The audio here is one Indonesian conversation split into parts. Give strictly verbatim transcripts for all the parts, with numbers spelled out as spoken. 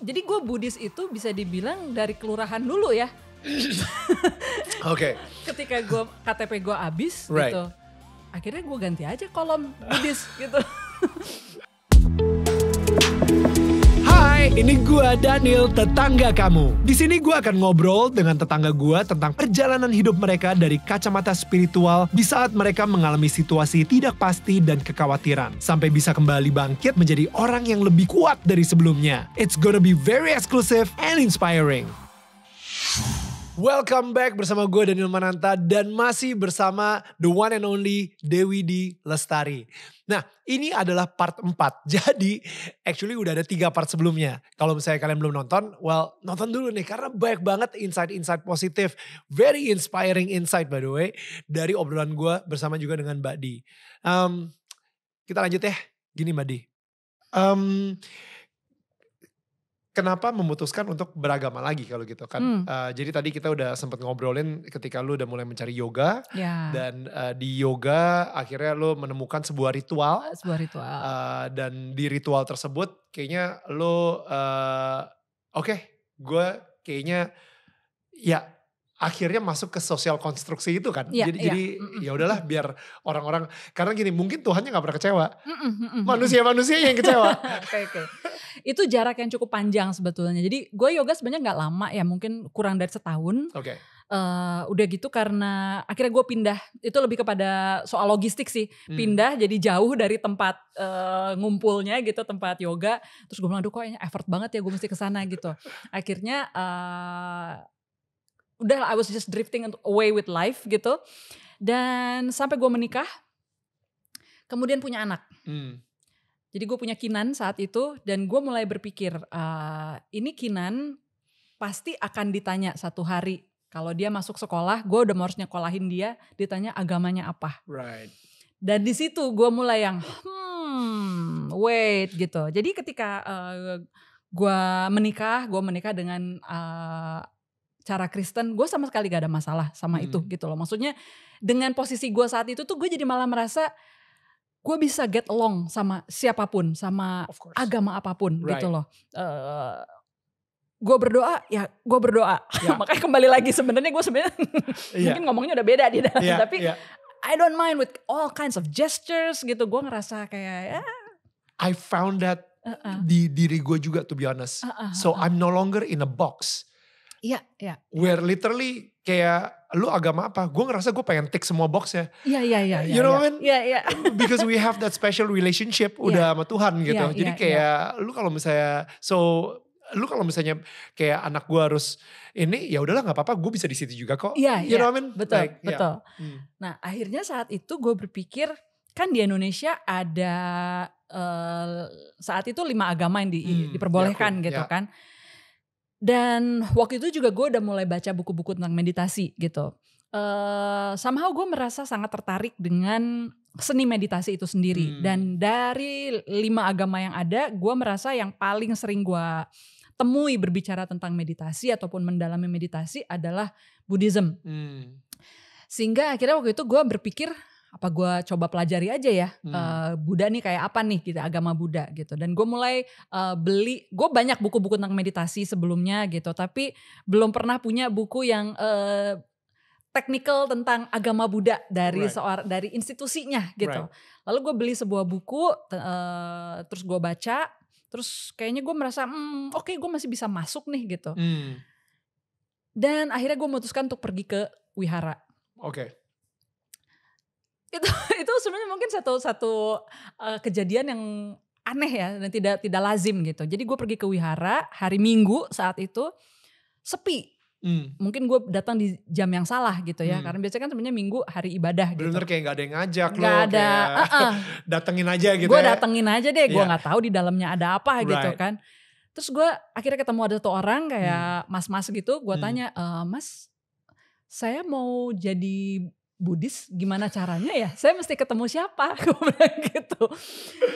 Jadi gue Buddhis itu bisa dibilang dari kelurahan dulu ya. Oke. Okay. Ketika gue K T P gue habis right. gitu. Akhirnya gue ganti aja kolom Buddhis gitu. Hai, ini gue Daniel, tetangga kamu. Di sini gue akan ngobrol dengan tetangga gue tentang perjalanan hidup mereka dari kacamata spiritual di saat mereka mengalami situasi tidak pasti dan kekhawatiran. Sampai bisa kembali bangkit menjadi orang yang lebih kuat dari sebelumnya. It's gonna be very exclusive and inspiring. Welcome back bersama gue Daniel Mananta dan masih bersama the one and only Dewi D. Lestari. Nah, ini adalah part empat. Jadi, actually udah ada tiga part sebelumnya. Kalau misalnya kalian belum nonton, well, nonton dulu nih. Karena banyak banget insight-insight positif. Very inspiring insight, by the way. Dari obrolan gue bersama juga dengan Mbak Di. Um, kita lanjut ya. Gini Mbak Di. Um, kenapa memutuskan untuk beragama lagi kalau gitu kan? Hmm. Uh, jadi tadi kita udah sempat ngobrolin ketika lu udah mulai mencari yoga. Yeah. Dan uh, di yoga akhirnya lu menemukan sebuah ritual. Sebuah ritual. Uh, dan di ritual tersebut kayaknya lu, uh, oke, okay, gue kayaknya ya... akhirnya masuk ke sosial konstruksi itu kan. Ya, jadi ya. jadi mm-mm. ya udahlah biar orang-orang, karena gini mungkin Tuhannya gak pernah kecewa. Manusia-manusia yang kecewa. okay, okay. Itu jarak yang cukup panjang sebetulnya. Jadi gue yoga sebenarnya gak lama ya, mungkin kurang dari setahun. Oke. Okay. Uh, udah gitu karena akhirnya gue pindah, itu lebih kepada soal logistik sih, pindah hmm. jadi jauh dari tempat uh, ngumpulnya gitu, tempat yoga. Terus gue bilang aduh kok effort banget ya gue mesti kesana gitu. Akhirnya... Uh, udah I was just drifting away with life gitu. Dan sampai gue menikah. Kemudian punya anak. Hmm. Jadi gue punya Kinan saat itu. Dan gue mulai berpikir. Uh, ini Kinan pasti akan ditanya satu hari. Kalau dia masuk sekolah. Gue udah mau harus nyekolahin dia. Ditanya agamanya apa. Right. Dan di situ gue mulai yang. Hmm. Wait gitu. Jadi ketika uh, gue menikah. Gue menikah dengan. Uh, cara Kristen, gue sama sekali gak ada masalah sama hmm. itu gitu loh. Maksudnya dengan posisi gue saat itu tuh gue jadi malah merasa gue bisa get along sama siapapun, sama agama apapun right. gitu loh. Uh, gue berdoa, ya gue berdoa. Yeah. Makanya kembali lagi sebenarnya gue sebenarnya yeah. mungkin ngomongnya udah beda di dalam, yeah. tapi yeah. I don't mind with all kinds of gestures gitu. Gue ngerasa kayak ya. I found that uh-uh. di diri gue juga to be honest. Uh-uh. So I'm no longer in a box. Iya, iya. Where literally kayak lu agama apa? Gue ngerasa gue pengen tick semua box ya. Iya, iya, iya. You know what I mean? Iya, iya. Because we have that special relationship udah yeah. sama Tuhan gitu. Yeah, jadi yeah, kayak yeah. lu kalau misalnya, so lu kalau misalnya kayak anak gue harus ini, ya udahlah nggak apa-apa. Gue bisa di situ juga kok. Iya, yeah, you yeah. know what I mean? Betul, like, betul. Yeah. Hmm. Nah akhirnya saat itu gue berpikir kan di Indonesia ada uh, saat itu lima agama yang di, hmm, diperbolehkan yeah, cool. gitu yeah. kan. Dan waktu itu juga gue udah mulai baca buku-buku tentang meditasi gitu. Uh, somehow gue merasa sangat tertarik dengan seni meditasi itu sendiri. Hmm. Dan dari lima agama yang ada, gue merasa yang paling sering gue temui berbicara tentang meditasi ataupun mendalami meditasi adalah Buddhism. Hmm. Sehingga akhirnya waktu itu gue berpikir, apa gue coba pelajari aja ya hmm. uh, Buddha nih kayak apa nih gitu, agama Buddha gitu. Dan gue mulai uh, beli, gue banyak buku-buku tentang meditasi sebelumnya gitu, tapi belum pernah punya buku yang uh, technical tentang agama Buddha dari right. seorang dari institusinya gitu. Right. Lalu gue beli sebuah buku, uh, terus gue baca, terus kayaknya gue merasa hmm, oke okay, gue masih bisa masuk nih gitu. Hmm. Dan akhirnya gue memutuskan untuk pergi ke Wihara. Oke. Okay. itu itu sebenarnya mungkin satu satu uh, kejadian yang aneh ya dan tidak tidak lazim gitu. Jadi gue pergi ke Wihara hari Minggu, saat itu sepi. Hmm. Mungkin gue datang di jam yang salah gitu ya. Hmm. Karena biasanya kan sebenarnya Minggu hari ibadah gitu. Bener kayak gak ada yang ngajak loh. Gak ada. Uh-uh. Datengin aja gitu. Gue datengin aja deh. Gue yeah. gak tahu di dalamnya ada apa right. gitu kan. Terus gue akhirnya ketemu ada satu orang kayak hmm. mas-mas gitu. Gue hmm. tanya, e, mas saya mau jadi Buddhis gimana caranya ya? Saya mesti ketemu siapa? Gue bilang gitu.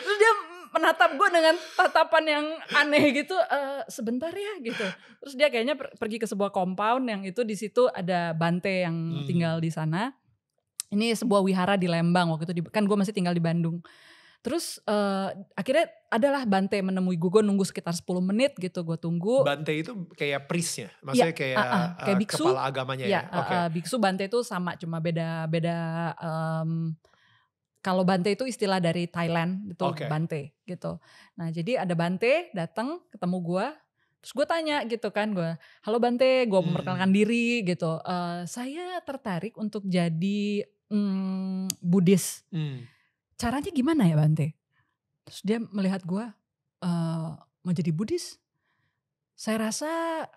Terus dia menatap gue dengan tatapan yang aneh gitu. E, sebentar ya gitu. Terus dia kayaknya pergi ke sebuah compound yang itu di situ ada Bhante yang hmm. tinggal di sana. Ini sebuah wihara di Lembang waktu itu. Kan gue masih tinggal di Bandung. Terus uh, akhirnya adalah Bhante menemui gue, gue nunggu sekitar sepuluh menit gitu, gue tunggu. Bhante itu kayak priestnya, maksudnya ya, kayak, uh, uh, kayak biksu, kepala agamanya ya? Ya uh, okay. uh, biksu Bhante itu sama, cuma beda, beda um, kalau Bhante itu istilah dari Thailand itu okay. Bhante gitu. Nah jadi ada Bhante datang ketemu gue, terus gue tanya gitu kan, gue halo Bhante, gue memperkenalkan hmm. diri gitu. Uh, saya tertarik untuk jadi um, Buddhis. Hmm. Caranya gimana ya Bhante? Terus dia melihat gue, e, mau jadi Buddhis? Saya rasa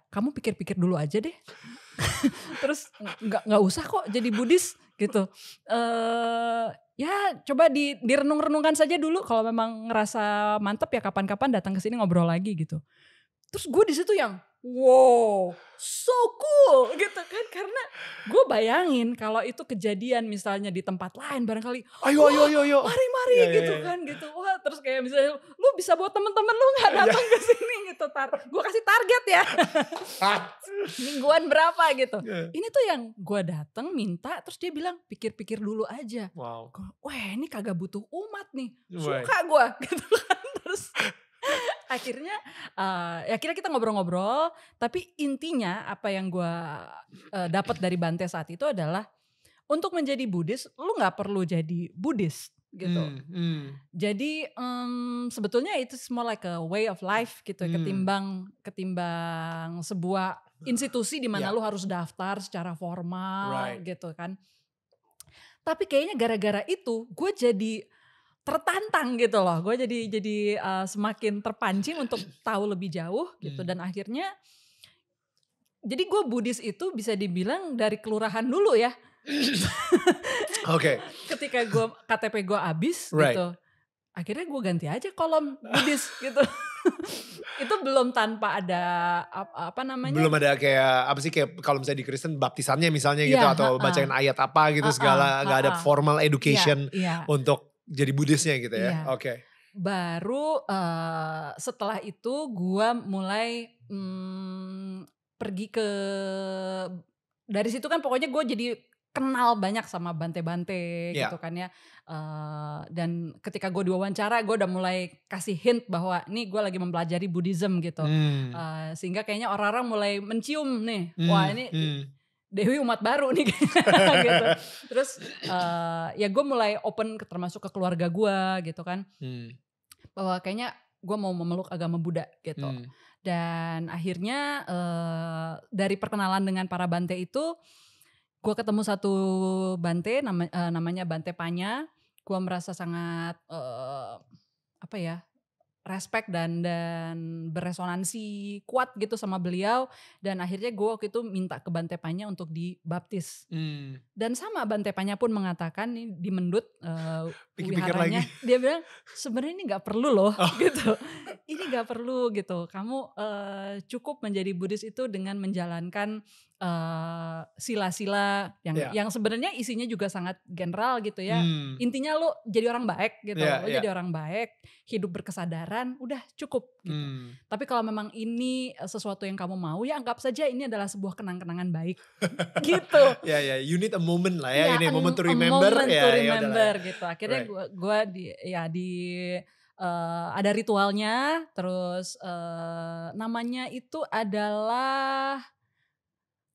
kamu pikir-pikir dulu aja deh. Terus nggak nggak usah kok jadi Buddhis gitu. E, ya coba di, direnung-renungkan saja dulu. Kalau memang ngerasa mantep ya kapan-kapan datang ke sini ngobrol lagi gitu. Terus gue di situ yang wow, so cool gitu kan, karena gue bayangin kalau itu kejadian misalnya di tempat lain barangkali, ayo ayo ayo, ayo. mari mari ya, gitu ya, ya. kan gitu, wah terus kayak misalnya lu bisa bawa temen-temen lu nggak datang ya. ke sini gitu, tar, gue kasih target ya, mingguan berapa gitu, ya. Ini tuh yang gue datang minta, terus dia bilang pikir-pikir dulu aja, wow, wah ini kagak butuh umat nih, suka gue gitu kan terus. Akhirnya, uh, ya akhirnya kita ngobrol-ngobrol. Tapi intinya apa yang gue uh, dapat dari Bhante saat itu adalah untuk menjadi Buddhis, lu nggak perlu jadi Buddhis gitu. Mm, mm. Jadi um, sebetulnya itu more like a way of life gitu, mm. ketimbang ketimbang sebuah institusi di mana yeah. lu harus daftar secara formal right. gitu kan. Tapi kayaknya gara-gara itu gue jadi tertantang gitu loh, gue jadi jadi uh, semakin terpancing untuk tahu lebih jauh gitu hmm. dan akhirnya jadi gue Buddhis itu bisa dibilang dari kelurahan dulu ya. Oke. Okay. Ketika gue K T P gue habis right. gitu, akhirnya gue ganti aja kolom Buddhis gitu. Itu belum tanpa ada apa namanya? Belum ada kayak apa sih, kayak kalau misalnya di Kristen baptisannya misalnya gitu ya, atau ha-ha. bacain ayat apa gitu ha-ha. segala, ha-ha. gak ada formal education ya, ya. untuk jadi Buddhisnya gitu ya, ya. Oke. Okay. Baru uh, setelah itu gue mulai hmm, pergi ke, dari situ kan pokoknya gue jadi kenal banyak sama Bhante-Bhante ya. gitu kan ya. Uh, dan ketika gue diwawancara gue udah mulai kasih hint bahwa nih gue lagi mempelajari Buddhism gitu. Hmm. Uh, sehingga kayaknya orang-orang mulai mencium nih, hmm. wah ini... Hmm. Dewi umat baru nih gitu. Terus uh, ya gue mulai open ke, termasuk ke keluarga gue gitu kan. Hmm. Bahwa kayaknya gue mau memeluk agama Buddha gitu. Hmm. Dan akhirnya uh, dari perkenalan dengan para Bhante itu, gue ketemu satu Bhante nama, uh, namanya Bhante Pannya. Gue merasa sangat uh, apa ya, respect dan dan beresonansi kuat gitu sama beliau, dan akhirnya gue waktu itu minta ke Bhante Pannya untuk dibaptis. Hmm. Dan sama Bhante Pannya pun mengatakan nih di Mendut uh, wiharanya, dia bilang sebenarnya ini nggak perlu loh oh. gitu, ini nggak perlu gitu, kamu uh, cukup menjadi Buddhis itu dengan menjalankan Uh, sila-sila yang yeah. yang sebenarnya isinya juga sangat general gitu ya. Hmm. Intinya lu jadi orang baik gitu, yeah, lu yeah. jadi orang baik, hidup berkesadaran, udah cukup gitu. Hmm. Tapi kalau memang ini sesuatu yang kamu mau, ya anggap saja ini adalah sebuah kenang-kenangan baik. Gitu. Ya yeah, ya, yeah. you need a moment lah ya, yeah, ini a moment to remember, a moment yeah, to remember yeah, gitu. Akhirnya right. gua gua di ya di uh, ada ritualnya, terus uh, namanya itu adalah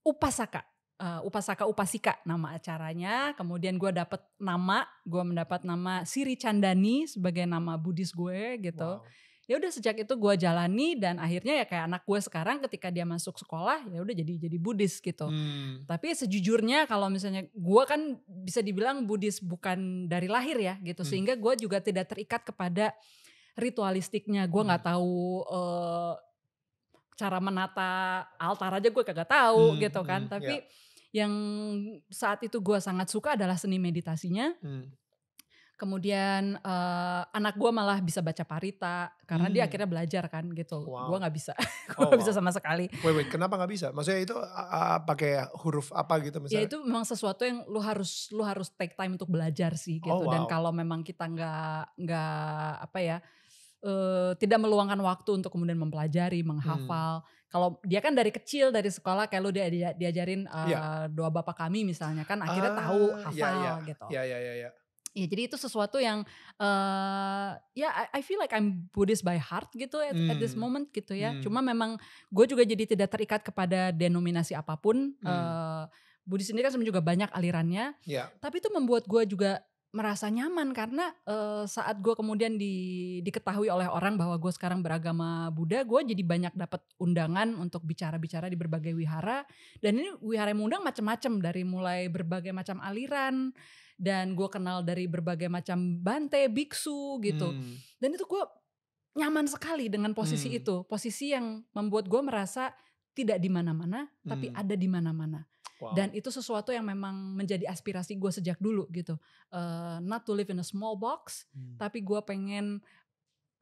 upasaka, uh, upasaka upasika nama acaranya. Kemudian gue dapet nama, gue mendapat nama Sri Chandani sebagai nama Buddhis gue gitu. Wow. Ya udah sejak itu gue jalani, dan akhirnya ya kayak anak gue sekarang ketika dia masuk sekolah ya udah jadi jadi Buddhis gitu. Hmm. Tapi sejujurnya kalau misalnya gue kan bisa dibilang Buddhis bukan dari lahir ya gitu, hmm. sehingga gue juga tidak terikat kepada ritualistiknya. Gue nggak hmm. tahu. Uh, cara menata altar aja gue kagak tahu hmm, gitu kan. Hmm, Tapi yeah. yang saat itu gue sangat suka adalah seni meditasinya. Hmm. Kemudian uh, anak gue malah bisa baca parita. Karena hmm. dia akhirnya belajar kan gitu. Wow. Gue gak bisa. Gue oh, gak wow. bisa sama sekali. Wait, wait, kenapa gak bisa? Maksudnya itu uh, pakai huruf apa gitu misalnya? Ya itu memang sesuatu yang lu harus lu harus take time untuk belajar sih gitu. Oh, wow. Dan kalau memang kita gak, gak apa ya. Uh, tidak meluangkan waktu untuk kemudian mempelajari, menghafal. Hmm. Kalau dia kan dari kecil, dari sekolah kayak lu dia diajarin uh, yeah. doa Bapa Kami misalnya kan, akhirnya ah, tahu hafal yeah, yeah. gitu. Yeah, yeah, yeah, yeah. Ya, jadi itu sesuatu yang uh, ya yeah, I feel like I'm Buddhist by heart gitu at, mm. at this moment gitu ya. Mm. Cuma memang gue juga jadi tidak terikat kepada denominasi apapun. Mm. Uh, Buddhis ini kan juga banyak alirannya. Yeah. Tapi itu membuat gue juga merasa nyaman karena uh, saat gue kemudian di, diketahui oleh orang bahwa gue sekarang beragama Buddha, gue jadi banyak dapat undangan untuk bicara-bicara di berbagai wihara. Dan ini wihara yang mengundang macam-macam, dari mulai berbagai macam aliran. Dan gue kenal dari berbagai macam bante, biksu gitu. Hmm. Dan itu gue nyaman sekali dengan posisi hmm. itu. Posisi yang membuat gue merasa tidak di mana-mana, hmm. tapi ada di mana-mana. Wow. Dan itu sesuatu yang memang menjadi aspirasi gue sejak dulu gitu. Uh, not to live in a small box, hmm. tapi gue pengen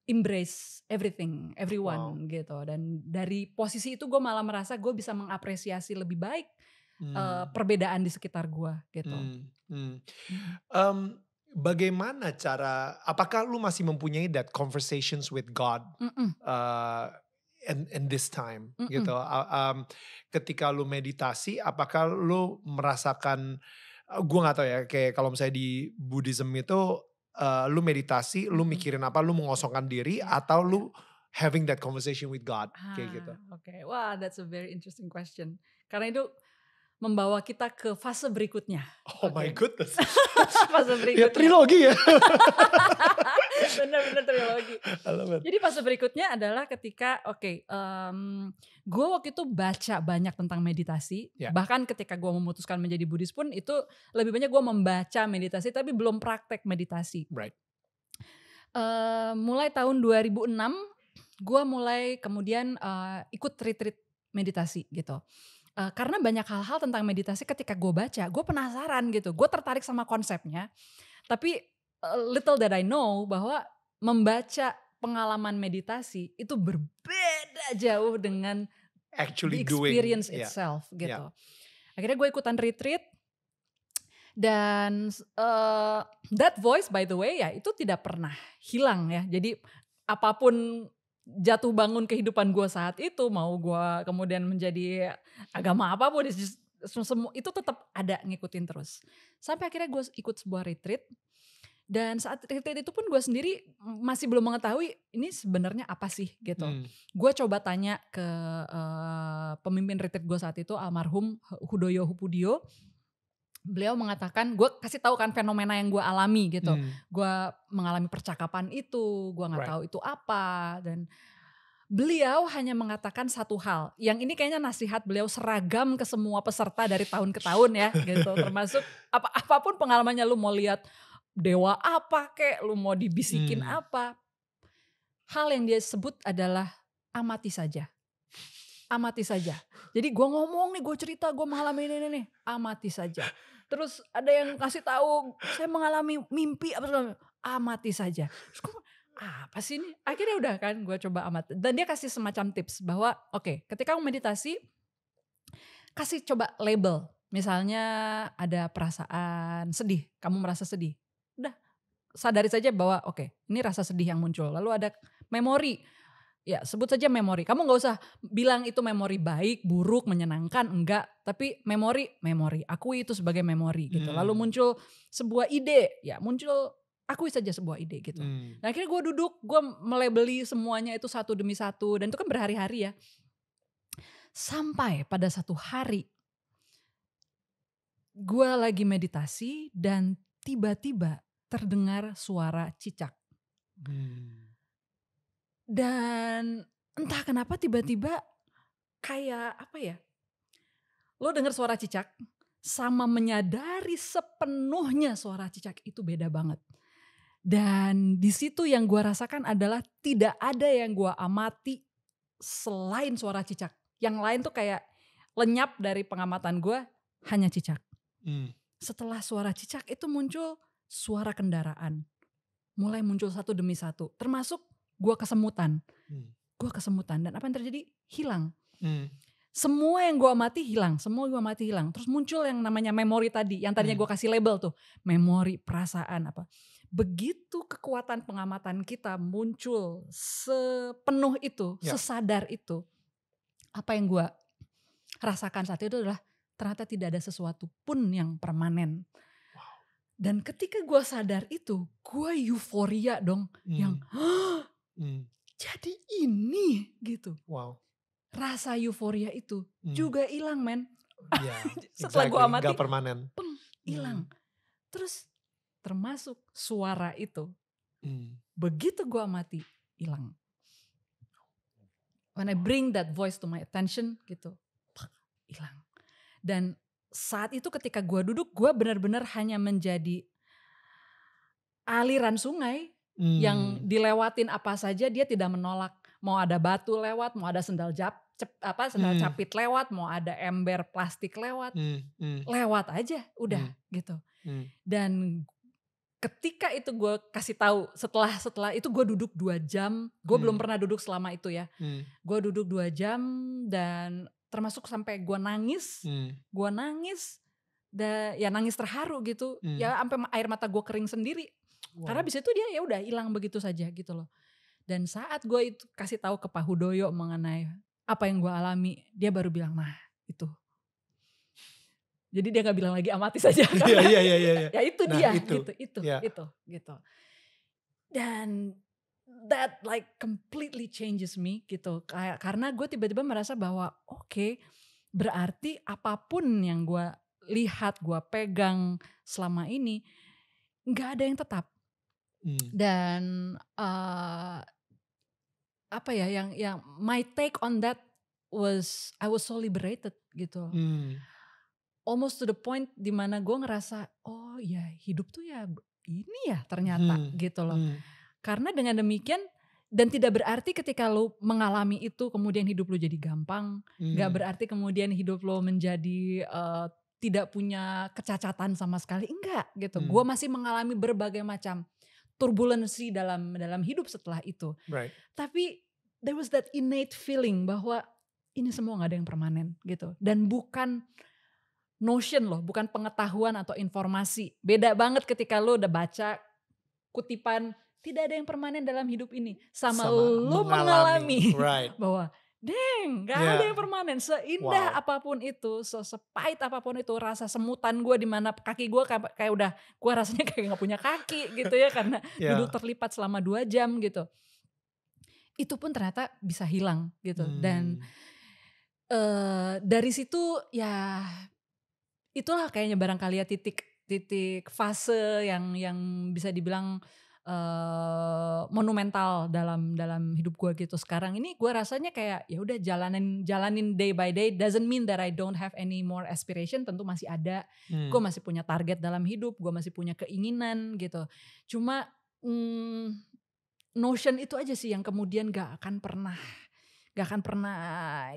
embrace everything, everyone wow. gitu. Dan dari posisi itu gue malah merasa gue bisa mengapresiasi lebih baik Hmm. Uh, perbedaan di sekitar gue gitu. Hmm. Hmm. Um, bagaimana cara? Apakah lu masih mempunyai that conversations with God uh, and, and this time Mm-mm. gitu? Uh, um, ketika lu meditasi, apakah lu merasakan? Uh, gue nggak tahu ya. Kayak kalau misalnya di Buddhism itu, uh, lu meditasi, lu mikirin apa? Lu mengosongkan diri atau lu having that conversation with God? Ah, kayak gitu. Oke, okay. Wah, wow, that's a very interesting question. Karena itu membawa kita ke fase berikutnya. Oh okay. My goodness. Fase berikutnya. Ya, trilogi ya. Benar-benar trilogi. Jadi fase berikutnya adalah ketika, oke, okay, um, gue waktu itu baca banyak tentang meditasi. Yeah. Bahkan ketika gue memutuskan menjadi Buddhis pun itu lebih banyak gue membaca meditasi, tapi belum praktek meditasi. Right. Uh, mulai tahun dua ribu enam, gue mulai kemudian uh, ikut retreat meditasi gitu. Uh, karena banyak hal-hal tentang meditasi ketika gue baca, gue penasaran gitu, gue tertarik sama konsepnya. Tapi uh, little that I know bahwa membaca pengalaman meditasi itu berbeda jauh dengan actually the experience doing. Itself yeah. gitu. Yeah. Akhirnya gue ikutan retreat dan uh, that voice by the way ya itu tidak pernah hilang ya. Jadi apapun jatuh bangun kehidupan gue saat itu, mau gue kemudian menjadi agama apapun, itu tetap ada, ngikutin terus. Sampai akhirnya gue ikut sebuah retreat, dan saat retreat itu pun gue sendiri masih belum mengetahui ini sebenarnya apa sih gitu. Hmm. Gue coba tanya ke uh, pemimpin retreat gue saat itu, almarhum Hudoyo Hupudio. Beliau mengatakan, gue kasih tahu kan fenomena yang gue alami gitu. Hmm. Gue mengalami percakapan itu, gue gak right. tahu itu apa. Dan beliau hanya mengatakan satu hal. Yang ini kayaknya nasihat beliau seragam ke semua peserta dari tahun ke tahun ya gitu. Termasuk apa, apapun pengalamannya, lu mau lihat dewa apa kek, lu mau dibisikin hmm. apa. Hal yang dia sebut adalah amati saja. Amati saja. Jadi gue ngomong nih, gue cerita, gue mengalami ini, ini, ini. Amati saja. Terus ada yang kasih tahu, saya mengalami mimpi, apa amati saja. Terus gue, apa sih ini? Akhirnya udah kan, gue coba amati. Dan dia kasih semacam tips bahwa, oke, okay, ketika kamu meditasi, kasih coba label. Misalnya ada perasaan sedih, kamu merasa sedih. Udah, sadari saja bahwa, oke, okay, ini rasa sedih yang muncul. Lalu ada memori. Ya sebut saja memori, kamu gak usah bilang itu memori baik, buruk, menyenangkan, enggak. Tapi memori, memori, akui itu sebagai memori gitu. Hmm. Lalu muncul sebuah ide, ya muncul, akui saja sebuah ide gitu. Hmm. Nah akhirnya gue duduk, gue melabeli semuanya itu satu demi satu. Dan itu kan berhari-hari ya. Sampai pada satu hari, gue lagi meditasi dan tiba-tiba terdengar suara cicak. Hmm. Dan entah kenapa tiba-tiba kayak apa ya, lo dengar suara cicak sama menyadari sepenuhnya suara cicak itu beda banget. Dan di situ yang gue rasakan adalah tidak ada yang gue amati selain suara cicak. Yang lain tuh kayak lenyap dari pengamatan gue, hanya cicak. Hmm. Setelah suara cicak itu muncul suara kendaraan. Mulai muncul satu demi satu, termasuk gue kesemutan, hmm. gue kesemutan dan apa yang terjadi? Hilang. Hmm. Semua yang gue amati hilang, semua gue amati hilang. Terus muncul yang namanya memori tadi, yang tadinya hmm. gue kasih label tuh, memori, perasaan apa. Begitu kekuatan pengamatan kita muncul sepenuh itu, ya. Sesadar itu. Apa yang gue rasakan saat itu adalah ternyata tidak ada sesuatu pun yang permanen. Wow. Dan ketika gue sadar itu, gue euforia dong. Hmm. Yang, oh, hmm. jadi ini gitu. Wow. Rasa euforia itu hmm. juga hilang, men. Yeah, setelah exactly. gue amati, gak permanen. Peng, hilang. Hmm. Terus termasuk suara itu. Hmm. Begitu gue amati, hilang. When I bring that voice to my attention gitu, hilang. Dan saat itu ketika gue duduk, gue benar-benar hanya menjadi aliran sungai hmm. yang dilewatin apa saja dia tidak menolak. Mau ada batu lewat, mau ada sendal jap, cep, apa sendal hmm. capit lewat, mau ada ember plastik lewat, hmm. Hmm. lewat aja, udah hmm. gitu. Hmm. Dan ketika itu gue kasih tahu, setelah setelah itu gue duduk dua jam, gue hmm. belum pernah duduk selama itu ya. Hmm. Gue duduk dua jam dan termasuk sampai gue nangis, hmm. gue nangis, da, ya nangis terharu gitu, hmm. ya sampai air mata gue kering sendiri. Wow. Karena abis itu dia ya udah hilang begitu saja gitu loh. Dan saat gue itu kasih tahu ke Pak Hudoyo mengenai apa yang gue alami, dia baru bilang nah itu. Jadi dia gak bilang lagi amati saja. Iya, iya, iya, iya. Ya itu nah, dia itu. gitu, itu, yeah. itu, gitu. Dan that like completely changes me gitu. Kayak karena gue tiba-tiba merasa bahwa oke, okay, berarti apapun yang gue lihat, gue pegang selama ini gak ada yang tetap. Hmm. Dan uh, apa ya yang yang my take on that was I was so liberated gitu. Hmm. Almost to the point dimana gue ngerasa oh ya hidup tuh ya ini ya ternyata hmm. gitu loh. Hmm. Karena dengan demikian dan tidak berarti ketika lo mengalami itu kemudian hidup lo jadi gampang. Hmm. Gak berarti kemudian hidup lo menjadi uh, tidak punya kecacatan sama sekali. Enggak gitu. Hmm. Gue masih mengalami berbagai macam turbulensi dalam dalam hidup setelah itu. Right. Tapi there was that innate feeling bahwa ini semua gak ada yang permanen gitu. Dan bukan... notion loh, bukan pengetahuan atau informasi. Beda banget ketika lo udah baca kutipan, tidak ada yang permanen dalam hidup ini. Sama, Sama lo mengalami, mengalami right. bahwa deng gak yeah. ada yang permanen. Seindah wow. apapun itu, sesepait apapun itu, rasa semutan gue dimana kaki gue kayak, kayak udah, gue rasanya kayak gak punya kaki gitu ya. Karena yeah. duduk terlipat selama dua jam gitu. Itu pun ternyata bisa hilang gitu. Hmm. Dan uh, dari situ ya... itulah kayaknya barangkali ya titik-titik fase yang yang bisa dibilang uh, monumental dalam dalam hidup gue gitu. Sekarang ini gue rasanya kayak ya udah jalanin jalanin day by day. Doesn't mean that I don't have any more aspiration. Tentu masih ada. Hmm. Gue masih punya target dalam hidup. Gue masih punya keinginan gitu. Cuma mm, notion itu aja sih yang kemudian gak akan pernah. Gak akan pernah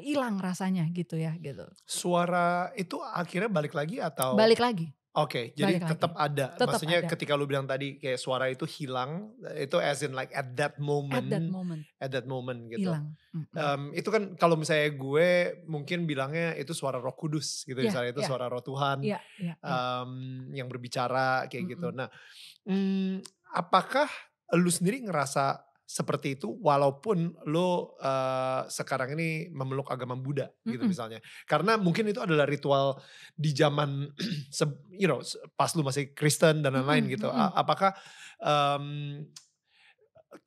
hilang rasanya gitu ya gitu. Suara itu akhirnya balik lagi atau? Balik lagi. Oke, okay, jadi tetap ada. Tetep Maksudnya ada. Ketika lu bilang tadi kayak suara itu hilang, itu as in like at that moment. At that moment. At that moment gitu. Hilang. Mm-hmm. um, itu kan kalau misalnya gue mungkin bilangnya itu suara Roh Kudus gitu. Yeah, misalnya itu yeah. suara Roh Tuhan yeah, yeah, yeah. Um, yang berbicara kayak mm-hmm. gitu. Nah mm, apakah lu sendiri ngerasa seperti itu walaupun lo uh, sekarang ini memeluk agama Buddha gitu mm-hmm. misalnya. Karena mungkin itu adalah ritual di zaman you know pas lo masih Kristen dan lain-lain mm-hmm. gitu. A- apakah um,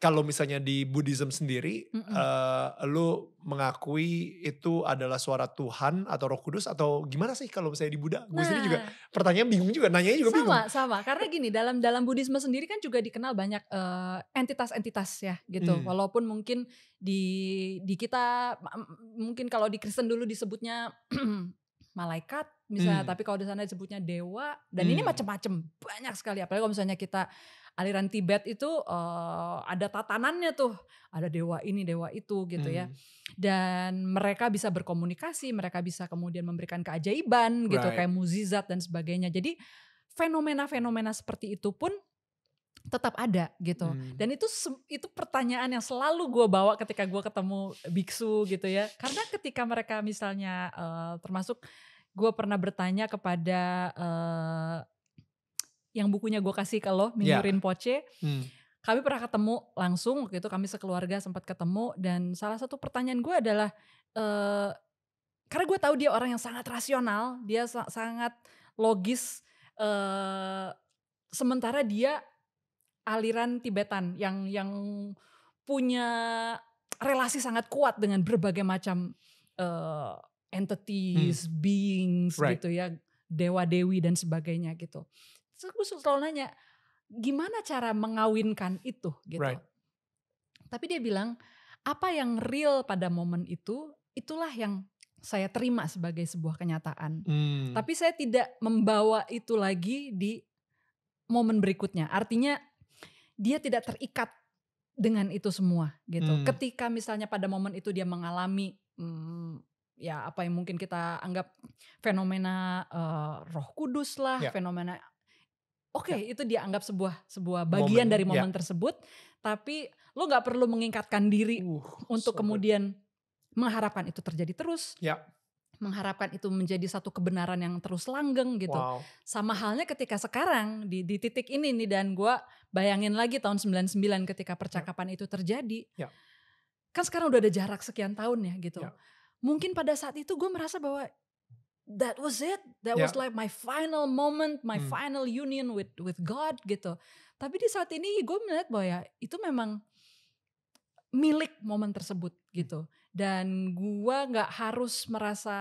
kalau misalnya di Buddhism sendiri mm-hmm. uh, lo mengakui itu adalah suara Tuhan atau Roh Kudus atau gimana sih kalau misalnya di Buddha? Nah, gue sendiri juga pertanyaan bingung juga, nanyanya juga sama, bingung. Sama-sama karena gini dalam dalam Buddhisme sendiri kan juga dikenal banyak uh, entitas-entitas ya gitu. Hmm. Walaupun mungkin di di kita mungkin kalau di Kristen dulu disebutnya malaikat misalnya hmm. tapi kalau di sana disebutnya dewa dan hmm. ini macam-macam banyak sekali apalagi kalau misalnya kita aliran Tibet itu uh, ada tatanannya tuh, ada dewa ini, dewa itu gitu hmm. ya. Dan mereka bisa berkomunikasi, mereka bisa kemudian memberikan keajaiban gitu, right. kayak mukjizat dan sebagainya. Jadi fenomena-fenomena seperti itu pun tetap ada gitu. Hmm. Dan itu itu pertanyaan yang selalu gue bawa ketika gue ketemu biksu gitu ya. Karena ketika mereka misalnya uh, termasuk gue pernah bertanya kepada... Uh, yang bukunya gue kasih ke lo, Mindurin Poche. Hmm. Kami pernah ketemu langsung, waktu itu kami sekeluarga sempat ketemu. Dan salah satu pertanyaan gue adalah, uh, karena gue tahu dia orang yang sangat rasional, dia sa- sangat logis, uh, Sementara dia aliran Tibetan yang yang punya relasi sangat kuat dengan berbagai macam uh, entities, hmm. beings right. gitu ya, dewa-dewi dan sebagainya gitu. Terus gue selalu nanya, gimana cara mengawinkan itu gitu. Right. Tapi dia bilang, apa yang real pada momen itu, itulah yang saya terima sebagai sebuah kenyataan. Hmm. Tapi saya tidak membawa itu lagi di momen berikutnya. Artinya dia tidak terikat dengan itu semua gitu. Hmm. Ketika misalnya pada momen itu dia mengalami hmm, ya apa yang mungkin kita anggap fenomena uh, Roh Kudus lah, yeah. fenomena Oke, okay, ya. Itu dianggap sebuah sebuah bagian momen, dari momen ya. Tersebut, tapi lo nggak perlu mengikatkan diri uh, untuk so kemudian good. Mengharapkan itu terjadi terus, ya. Mengharapkan itu menjadi satu kebenaran yang terus langgeng gitu. Wow. Sama halnya ketika sekarang di, di titik ini nih, dan gue bayangin lagi tahun sembilan puluh sembilan ketika percakapan ya. Itu terjadi, ya. Kan sekarang udah ada jarak sekian tahun ya gitu. Ya. Mungkin pada saat itu gue merasa bahwa that was it, that yeah. was like my final moment, my hmm. final union with with God gitu. Tapi di saat ini gue melihat bahwa ya itu memang milik momen tersebut gitu. Dan gue gak harus merasa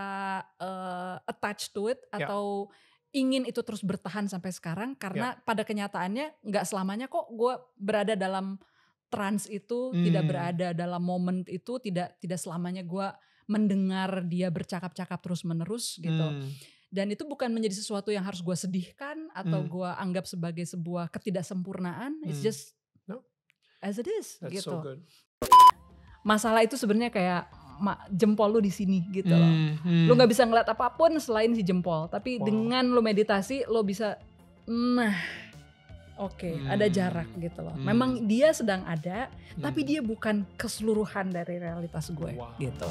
uh, attached to it atau yeah. ingin itu terus bertahan sampai sekarang. Karena yeah. pada kenyataannya gak selamanya kok gue berada dalam trans itu, hmm. tidak berada dalam momen itu, tidak tidak selamanya gue mendengar dia bercakap-cakap terus-menerus gitu. Hmm. Dan itu bukan menjadi sesuatu yang harus gue sedihkan atau hmm. gue anggap sebagai sebuah ketidaksempurnaan. Hmm. It's just no. as it is. That's gitu. So good. Masalah itu sebenarnya kayak jempol lu di sini gitu hmm. loh. Hmm. Lu gak bisa ngeliat apapun selain si jempol. Tapi wow. dengan lu meditasi lu bisa nah oke okay, hmm. ada jarak gitu loh. Hmm. Memang dia sedang ada hmm. tapi dia bukan keseluruhan dari realitas gue wow. gitu.